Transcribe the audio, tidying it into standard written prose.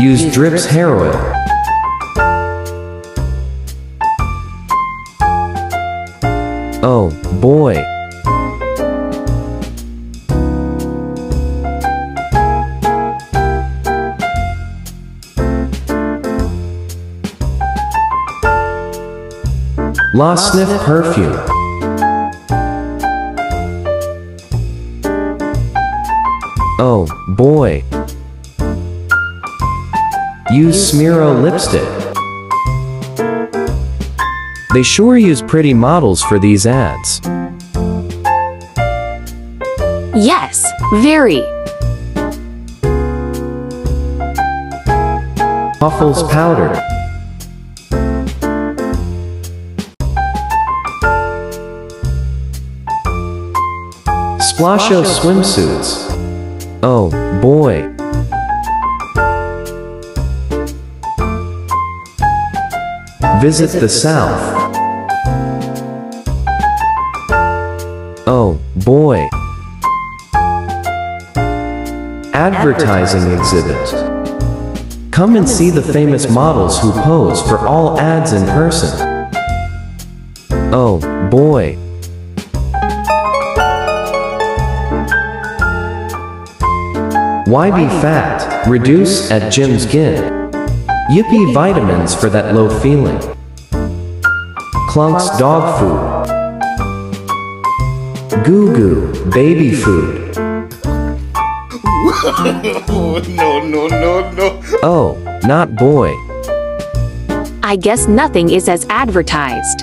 Use Drip's hair oil. Oh, boy. Lost Sniff Perfume. Oh, boy. Use Smiro Lipstick. They sure use pretty models for these ads. Yes, very. Huffles powder. Splasho swimsuits. Oh, boy. Visit the South. Oh, boy. Advertising exhibit. Come and see the famous models who pose for all ads in person. Oh, boy. Why be fat? Reduce at Jim's Gym. Yippee vitamins for that low feeling. Clunks dog food. Goo goo, baby food. No. Oh, not boy. I guess nothing is as advertised.